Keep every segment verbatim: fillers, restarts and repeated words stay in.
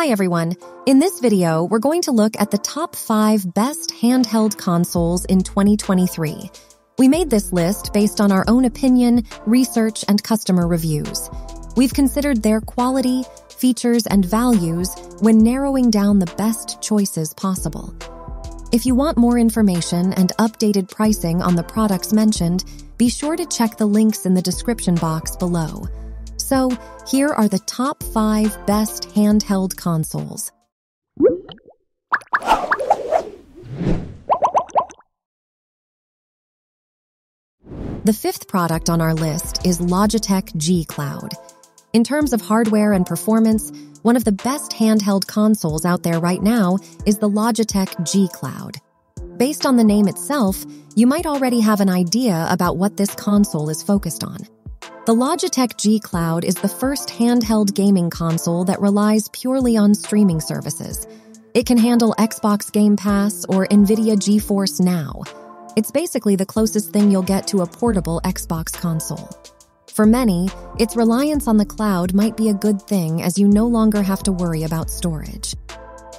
Hi everyone, in this video we're going to look at the top five best handheld consoles in twenty twenty-three. We made this list based on our own opinion, research, and customer reviews. We've considered their quality, features, and values when narrowing down the best choices possible. If you want more information and updated pricing on the products mentioned, be sure to check the links in the description box below. So, here are the top five best handheld consoles. The fifth product on our list is Logitech G Cloud. In terms of hardware and performance, one of the best handheld consoles out there right now is the Logitech G Cloud. Based on the name itself, you might already have an idea about what this console is focused on. The Logitech G Cloud is the first handheld gaming console that relies purely on streaming services. It can handle Xbox Game Pass or Nvidia GeForce Now. It's basically the closest thing you'll get to a portable Xbox console. For many, its reliance on the cloud might be a good thing as you no longer have to worry about storage.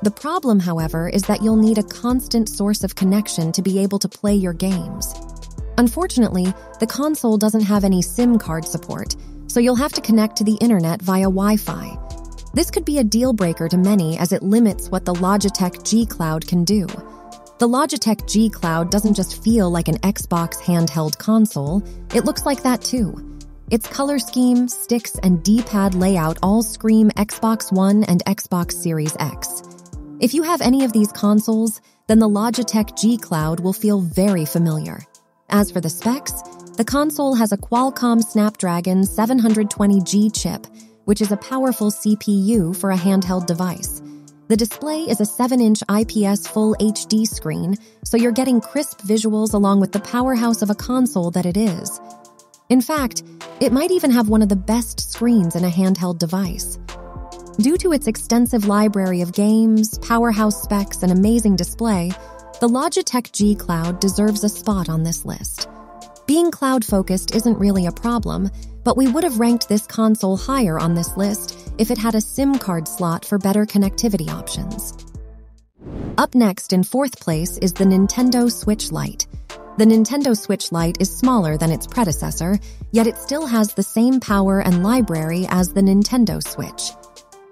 The problem, however, is that you'll need a constant source of connection to be able to play your games. Unfortunately, the console doesn't have any SIM card support, so you'll have to connect to the internet via Wi-Fi. This could be a deal breaker to many as it limits what the Logitech G Cloud can do. The Logitech G Cloud doesn't just feel like an Xbox handheld console, it looks like that too. Its color scheme, sticks, and D-pad layout all scream Xbox One and Xbox Series X. If you have any of these consoles, then the Logitech G Cloud will feel very familiar. As for the specs, the console has a Qualcomm Snapdragon seven twenty G chip, which is a powerful C P U for a handheld device. The display is a seven inch I P S Full H D screen, so you're getting crisp visuals along with the powerhouse of a console that it is. In fact, it might even have one of the best screens in a handheld device. Due to its extensive library of games, powerhouse specs, and amazing display, the Logitech G Cloud deserves a spot on this list. Being cloud-focused isn't really a problem, but we would have ranked this console higher on this list if it had a SIM card slot for better connectivity options. Up next in fourth place is the Nintendo Switch Lite. The Nintendo Switch Lite is smaller than its predecessor, yet it still has the same power and library as the Nintendo Switch.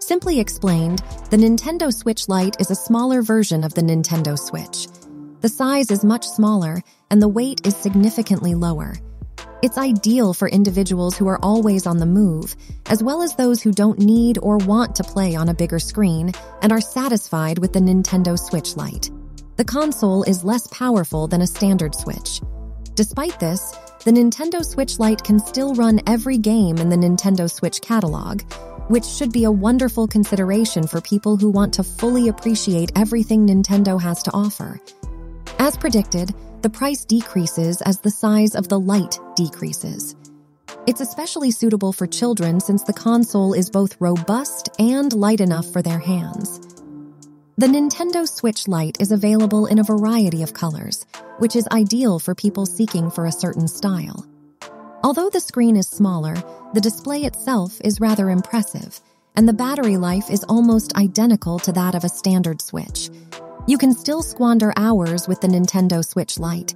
Simply explained, the Nintendo Switch Lite is a smaller version of the Nintendo Switch. The size is much smaller, and the weight is significantly lower. It's ideal for individuals who are always on the move, as well as those who don't need or want to play on a bigger screen and are satisfied with the Nintendo Switch Lite. The console is less powerful than a standard Switch. Despite this, the Nintendo Switch Lite can still run every game in the Nintendo Switch catalog, which should be a wonderful consideration for people who want to fully appreciate everything Nintendo has to offer. As predicted, the price decreases as the size of the Lite decreases. It's especially suitable for children since the console is both robust and light enough for their hands. The Nintendo Switch Lite is available in a variety of colors, which is ideal for people seeking for a certain style. Although the screen is smaller, the display itself is rather impressive, and the battery life is almost identical to that of a standard Switch. You can still squander hours with the Nintendo Switch Lite.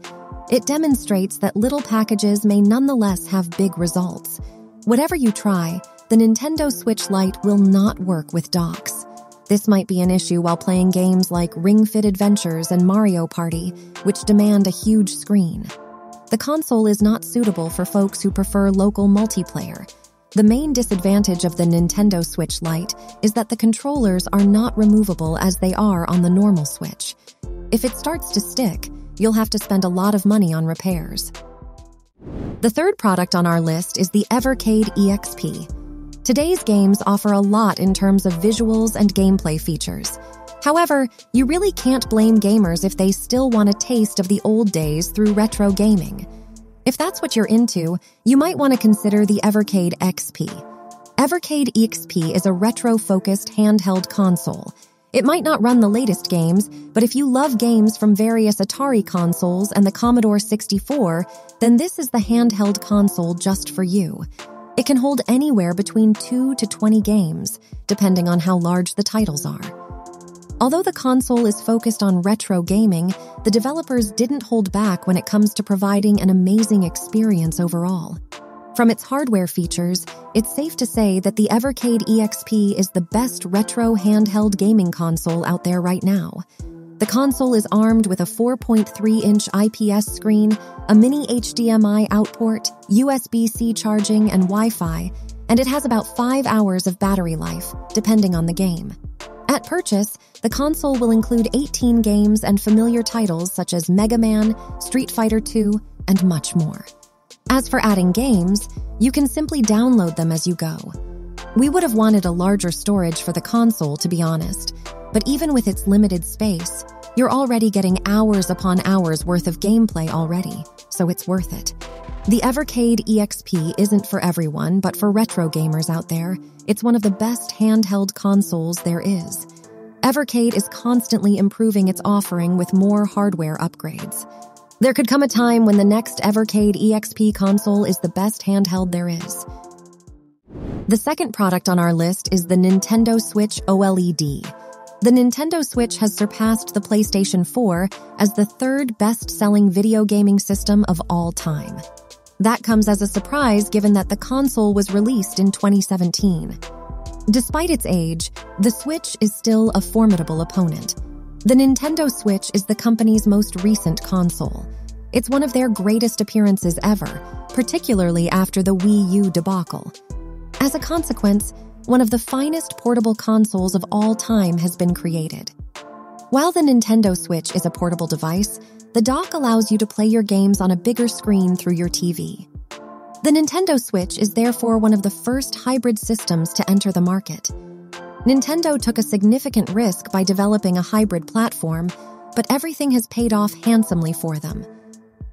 It demonstrates that little packages may nonetheless have big results. Whatever you try, the Nintendo Switch Lite will not work with docks. This might be an issue while playing games like Ring Fit Adventures and Mario Party, which demand a huge screen. The console is not suitable for folks who prefer local multiplayer. The main disadvantage of the Nintendo Switch Lite is that the controllers are not removable as they are on the normal Switch. If it starts to stick, you'll have to spend a lot of money on repairs. The third product on our list is the Evercade E X P. Today's games offer a lot in terms of visuals and gameplay features. However, you really can't blame gamers if they still want a taste of the old days through retro gaming. If that's what you're into, you might want to consider the Evercade X P. Evercade E X P is a retro-focused handheld console. It might not run the latest games, but if you love games from various Atari consoles and the Commodore sixty-four, then this is the handheld console just for you. It can hold anywhere between two to twenty games, depending on how large the titles are. Although the console is focused on retro gaming, the developers didn't hold back when it comes to providing an amazing experience overall. From its hardware features, it's safe to say that the Evercade E X P is the best retro handheld gaming console out there right now. The console is armed with a four point three inch I P S screen, a mini H D M I out port, U S B C charging, and Wi-Fi, and it has about five hours of battery life, depending on the game. At purchase, the console will include eighteen games and familiar titles such as Mega Man, Street Fighter two, and much more. As for adding games, you can simply download them as you go. We would have wanted a larger storage for the console, to be honest, but even with its limited space, you're already getting hours upon hours worth of gameplay already, so it's worth it. The Evercade E X P isn't for everyone, but for retro gamers out there, it's one of the best handheld consoles there is. Evercade is constantly improving its offering with more hardware upgrades. There could come a time when the next Evercade E X P console is the best handheld there is. The second product on our list is the Nintendo Switch OLED. The Nintendo Switch has surpassed the PlayStation four as the third best-selling video gaming system of all time. That comes as a surprise given that the console was released in twenty seventeen. Despite its age, the Switch is still a formidable opponent. The Nintendo Switch is the company's most recent console. It's one of their greatest appearances ever, particularly after the Wii U debacle. As a consequence, one of the finest portable consoles of all time has been created. While the Nintendo Switch is a portable device, the dock allows you to play your games on a bigger screen through your T V. The Nintendo Switch is therefore one of the first hybrid systems to enter the market. Nintendo took a significant risk by developing a hybrid platform, but everything has paid off handsomely for them.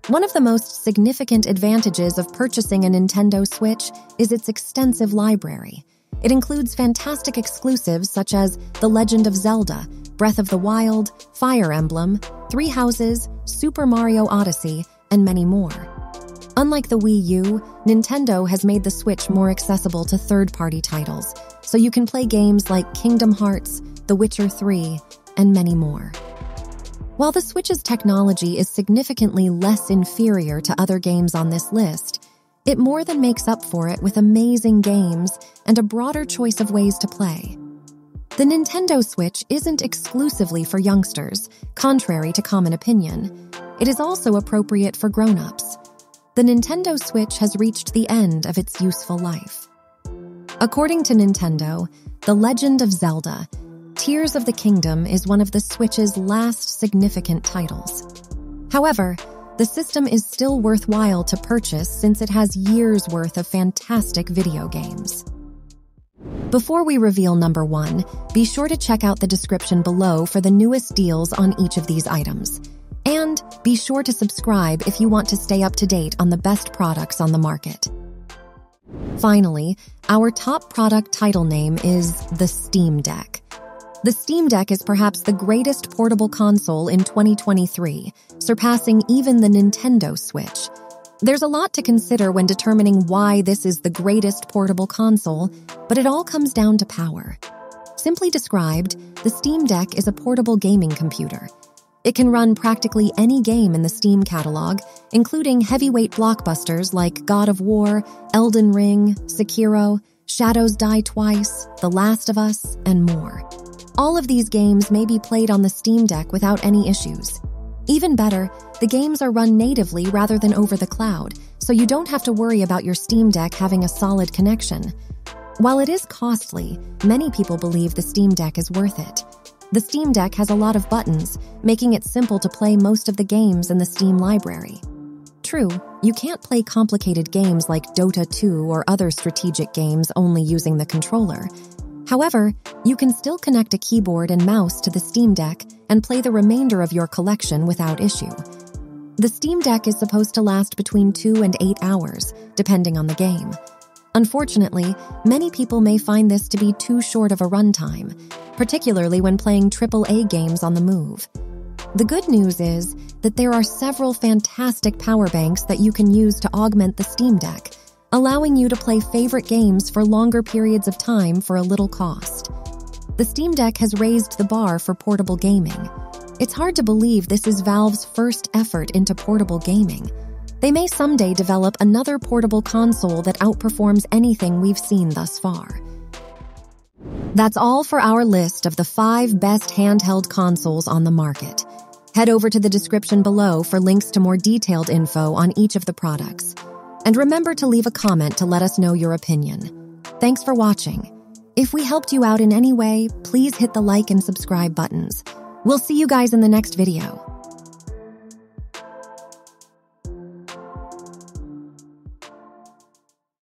One of the most significant advantages of purchasing a Nintendo Switch is its extensive library. It includes fantastic exclusives such as The Legend of Zelda, Breath of the Wild, Fire Emblem, Three Houses, Super Mario Odyssey, and many more. Unlike the Wii U, Nintendo has made the Switch more accessible to third-party titles, so you can play games like Kingdom Hearts, The Witcher three, and many more. While the Switch's technology is significantly less inferior to other games on this list, it more than makes up for it with amazing games and a broader choice of ways to play. The Nintendo Switch isn't exclusively for youngsters, contrary to common opinion. It is also appropriate for grown-ups. The Nintendo Switch has reached the end of its useful life. According to Nintendo, The Legend of Zelda: Tears of the Kingdom is one of the Switch's last significant titles. However, the system is still worthwhile to purchase since it has years' worth of fantastic video games. Before we reveal number one, be sure to check out the description below for the newest deals on each of these items. And be sure to subscribe if you want to stay up to date on the best products on the market. Finally, our top product title name is the Steam Deck. The Steam Deck is perhaps the greatest portable console in twenty twenty-three, surpassing even the Nintendo Switch. There's a lot to consider when determining why this is the greatest portable console, but it all comes down to power. Simply described, the Steam Deck is a portable gaming computer. It can run practically any game in the Steam catalog, including heavyweight blockbusters like God of War, Elden Ring, Sekiro, Shadows Die Twice, The Last of Us, and more. All of these games may be played on the Steam Deck without any issues. Even better, the games are run natively rather than over the cloud, so you don't have to worry about your Steam Deck having a solid connection. While it is costly, many people believe the Steam Deck is worth it. The Steam Deck has a lot of buttons, making it simple to play most of the games in the Steam library. True, you can't play complicated games like Dota two or other strategic games only using the controller. However, you can still connect a keyboard and mouse to the Steam Deck and play the remainder of your collection without issue. The Steam Deck is supposed to last between two and eight hours, depending on the game. Unfortunately, many people may find this to be too short of a runtime, particularly when playing triple A games on the move. The good news is that there are several fantastic power banks that you can use to augment the Steam Deck, allowing you to play favorite games for longer periods of time for a little cost. The Steam Deck has raised the bar for portable gaming. It's hard to believe this is Valve's first effort into portable gaming. They may someday develop another portable console that outperforms anything we've seen thus far. That's all for our list of the five best handheld consoles on the market. Head over to the description below for links to more detailed info on each of the products. And remember to leave a comment to let us know your opinion. Thanks for watching. If we helped you out in any way, please hit the like and subscribe buttons. We'll see you guys in the next video.